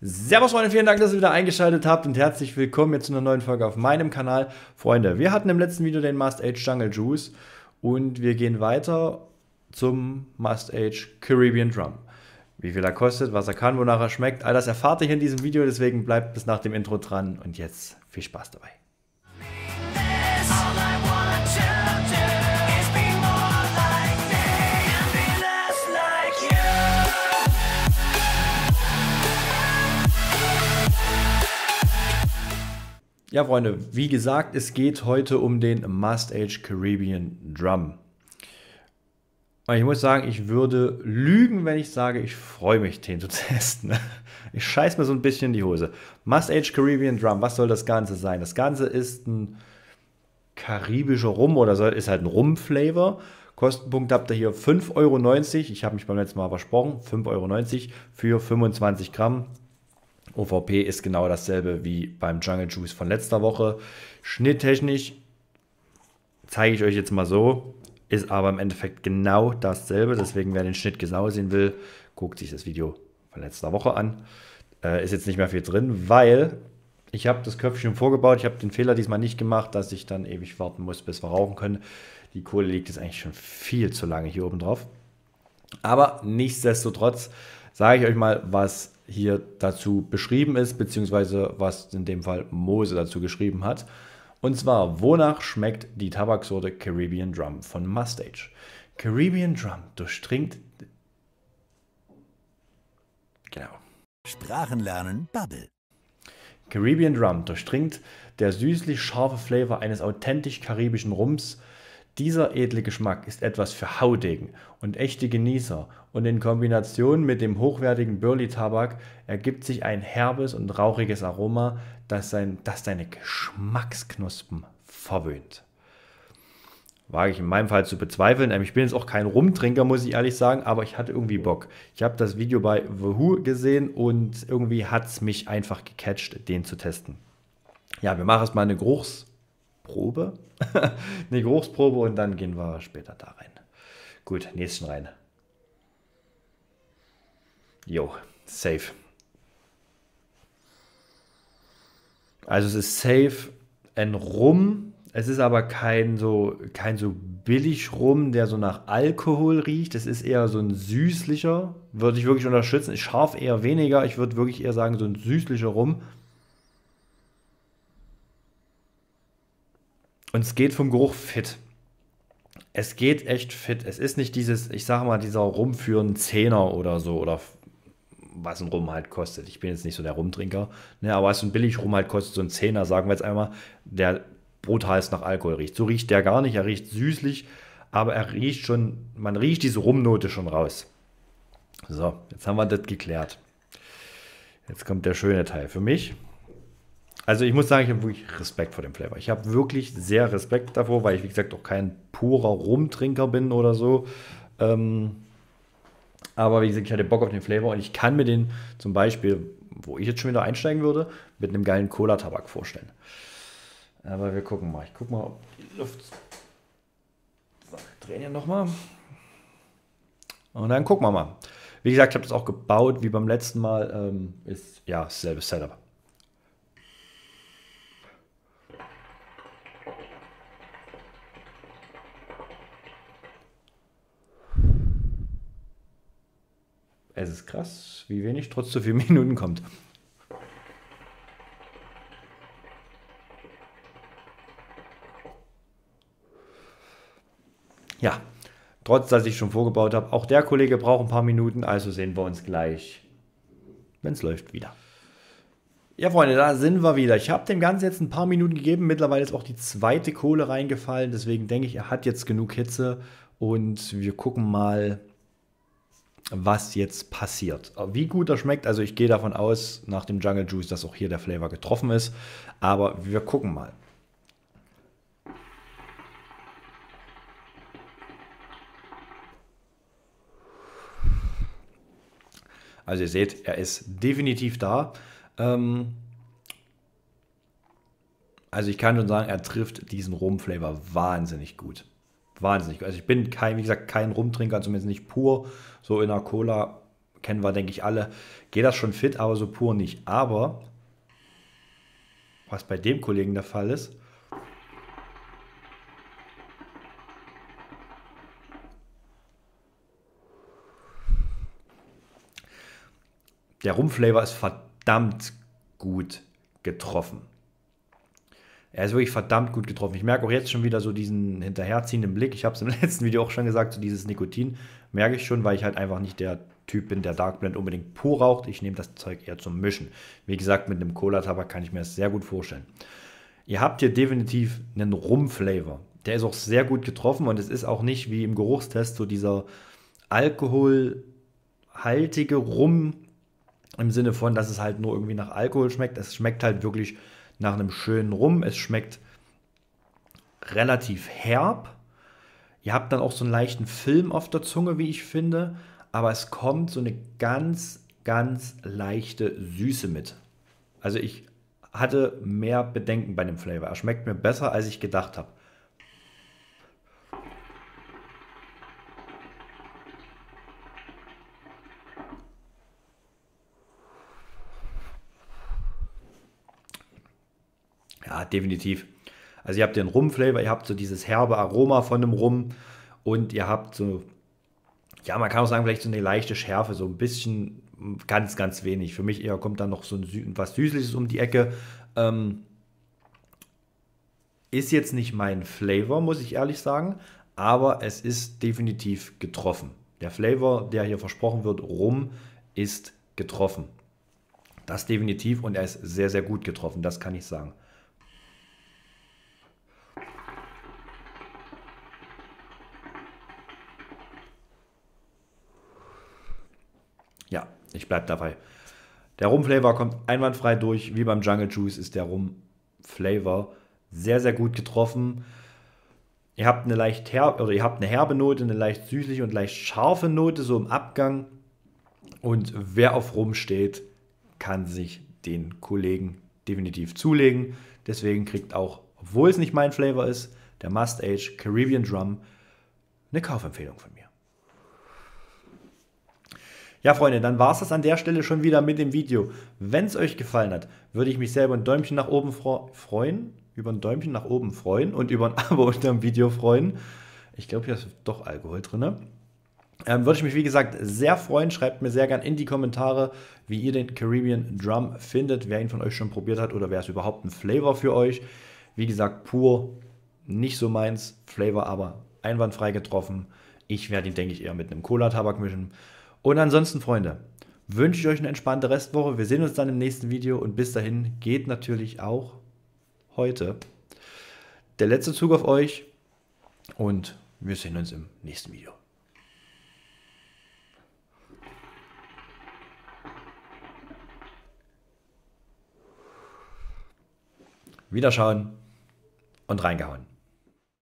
Servus Freunde, vielen Dank, dass ihr wieder eingeschaltet habt und herzlich willkommen jetzt zu einer neuen Folge auf meinem Kanal. Freunde, wir hatten im letzten Video den MustH Jungle Juice und wir gehen weiter zum MustH Caribbean Drum. Wie viel er kostet, was er kann, wonach er schmeckt, all das erfahrt ihr hier in diesem Video, deswegen bleibt bis nach dem Intro dran und jetzt viel Spaß dabei. Ja Freunde, wie gesagt, es geht heute um den MustH Caribbean Drum. Und ich muss sagen, ich würde lügen, wenn ich sage, ich freue mich, den zu testen. Ich scheiß mir so ein bisschen in die Hose. MustH Caribbean Drum, was soll das Ganze sein? Das Ganze ist ein karibischer Rum oder ist halt ein Rum-Flavor. Kostenpunkt habt ihr hier 5,90 Euro. Ich habe mich beim letzten Mal versprochen, 5,90 Euro für 25 Gramm. OVP ist genau dasselbe wie beim Jungle Juice von letzter Woche. Schnitttechnisch zeige ich euch jetzt mal so, ist aber im Endeffekt genau dasselbe. Deswegen, wer den Schnitt genau sehen will, guckt sich das Video von letzter Woche an. Ist jetzt nicht mehr viel drin, weil ich habe das Köpfchen vorgebaut. Ich habe den Fehler diesmal nicht gemacht, dass ich dann ewig warten muss, bis wir rauchen können. Die Kohle liegt jetzt eigentlich schon viel zu lange hier oben drauf. Aber nichtsdestotrotz sage ich euch mal, was hier dazu beschrieben ist, beziehungsweise was in dem Fall Mose dazu geschrieben hat. Und zwar, wonach schmeckt die Tabaksorte Caribbean Drum von MustH? Caribbean Drum durchdringt... Genau. Sprachen lernen, Babbel. Caribbean Drum durchdringt der süßlich scharfe Flavor eines authentisch karibischen Rums. Dieser edle Geschmack ist etwas für Haudegen und echte Genießer und in Kombination mit dem hochwertigen Burley-Tabak ergibt sich ein herbes und rauchiges Aroma, das seine Geschmacksknospen verwöhnt. Wage ich in meinem Fall zu bezweifeln. Ich bin jetzt auch kein Rumtrinker, muss ich ehrlich sagen, aber ich hatte irgendwie Bock. Ich habe das Video bei The Who gesehen und irgendwie hat es mich einfach gecatcht, den zu testen. Ja, wir machen erstmal eine Geruchsprobe und dann gehen wir später da rein. Gut, nächsten rein. Jo, safe. Also es ist safe ein Rum. Es ist aber kein so billig Rum, der so nach Alkohol riecht. Es ist eher so ein süßlicher. Würde ich wirklich unterstützen. Scharf eher weniger. Ich würde wirklich eher sagen, so ein süßlicher Rum. Und es geht vom Geruch fit. Es geht echt fit. Es ist nicht dieses, ich sag mal, dieser Rum für einen Zehner oder so. Oder was ein Rum halt kostet. Ich bin jetzt nicht so der Rumtrinker. Ne, aber was ein billig Rum halt kostet, so ein Zehner, sagen wir jetzt einmal, der brutal nach Alkohol riecht. So riecht der gar nicht. Er riecht süßlich. Aber er riecht schon, man riecht diese Rumnote schon raus. So, jetzt haben wir das geklärt. Jetzt kommt der schöne Teil für mich. Also ich muss sagen, ich habe wirklich Respekt vor dem Flavor. Ich habe wirklich sehr Respekt davor, weil ich, wie gesagt, auch kein purer Rumtrinker bin oder so. Aber wie gesagt, ich hatte Bock auf den Flavor und ich kann mir den zum Beispiel, wo ich jetzt schon wieder einsteigen würde, mit einem geilen Cola-Tabak vorstellen. Aber wir gucken mal. Ich gucke mal, ob die Luft... So, drehen wir nochmal. Und dann gucken wir mal. Wie gesagt, ich habe das auch gebaut, wie beim letzten Mal. Ist ja dasselbe Setup. Es ist krass, wie wenig trotz so vielen Minuten kommt. Ja, trotz dass ich schon vorgebaut habe, auch der Kollege braucht ein paar Minuten, also sehen wir uns gleich, wenn es läuft, wieder. Ja Freunde, da sind wir wieder. Ich habe dem Ganzen jetzt ein paar Minuten gegeben, mittlerweile ist auch die zweite Kohle reingefallen, deswegen denke ich, er hat jetzt genug Hitze und wir gucken mal, was jetzt passiert. Wie gut er schmeckt, also ich gehe davon aus, nach dem Jungle Juice, dass auch hier der Flavor getroffen ist. Aber wir gucken mal. Also ihr seht, er ist definitiv da. Also ich kann schon sagen, er trifft diesen Rum-Flavor wahnsinnig gut. Wahnsinnig. Also ich bin kein, wie gesagt, kein Rumtrinker, zumindest nicht pur. So in einer Cola kennen wir, denke ich, alle, geht das schon fit, aber so pur nicht. Aber was bei dem Kollegen der Fall ist, der Rumflavor ist verdammt gut getroffen. Er ist wirklich verdammt gut getroffen. Ich merke auch jetzt schon wieder so diesen hinterherziehenden Blick. Ich habe es im letzten Video auch schon gesagt, so dieses Nikotin merke ich schon, weil ich halt einfach nicht der Typ bin, der Dark Blend unbedingt pur raucht. Ich nehme das Zeug eher zum Mischen. Wie gesagt, mit einem Cola-Tabak kann ich mir das sehr gut vorstellen. Ihr habt hier definitiv einen Rum-Flavor. Der ist auch sehr gut getroffen und es ist auch nicht wie im Geruchstest so dieser alkoholhaltige Rum im Sinne von, dass es halt nur irgendwie nach Alkohol schmeckt. Es schmeckt halt wirklich nach einem schönen Rum. Es schmeckt relativ herb. Ihr habt dann auch so einen leichten Film auf der Zunge, wie ich finde. Aber es kommt so eine ganz, ganz leichte Süße mit. Also ich hatte mehr Bedenken bei dem Flavor. Er schmeckt mir besser, als ich gedacht habe. Ja, definitiv. Also ihr habt den Rum-Flavor, ihr habt so dieses herbe Aroma von dem Rum und ihr habt so, ja, man kann auch sagen, vielleicht so eine leichte Schärfe, so ein bisschen, ganz, ganz wenig. Für mich eher kommt dann noch so ein was Süßliches um die Ecke. Ist jetzt nicht mein Flavor, muss ich ehrlich sagen, aber es ist definitiv getroffen. Der Flavor, der hier versprochen wird, Rum, ist getroffen. Das definitiv und er ist sehr, sehr gut getroffen, das kann ich sagen. Ja, ich bleibe dabei. Der Rum-Flavor kommt einwandfrei durch. Wie beim Jungle Juice ist der Rum-Flavor sehr, sehr gut getroffen. Ihr habt eine herbe Note, eine leicht süßliche und leicht scharfe Note, so im Abgang. Und wer auf Rum steht, kann sich den Kollegen definitiv zulegen. Deswegen kriegt auch, obwohl es nicht mein Flavor ist, der MustH Caribbean Drum eine Kaufempfehlung von mir. Ja, Freunde, dann war es das an der Stelle schon wieder mit dem Video. Wenn es euch gefallen hat, würde ich mich sehr über ein Däumchen nach oben freuen. Über ein Däumchen nach oben freuen und über ein Abo unter dem Video freuen. Ich glaube, hier ist doch Alkohol drin. Ne? Würde ich mich, wie gesagt, sehr freuen. Schreibt mir sehr gern in die Kommentare, wie ihr den Caribbean Drum findet. Wer ihn von euch schon probiert hat oder wäre es überhaupt ein Flavor für euch. Wie gesagt, pur, nicht so meins. Flavor aber einwandfrei getroffen. Ich werde ihn, denke ich, eher mit einem Cola-Tabak mischen. Und ansonsten, Freunde, wünsche ich euch eine entspannte Restwoche. Wir sehen uns dann im nächsten Video und bis dahin geht natürlich auch heute der letzte Zug auf euch und wir sehen uns im nächsten Video. Wiederschauen und reingehauen.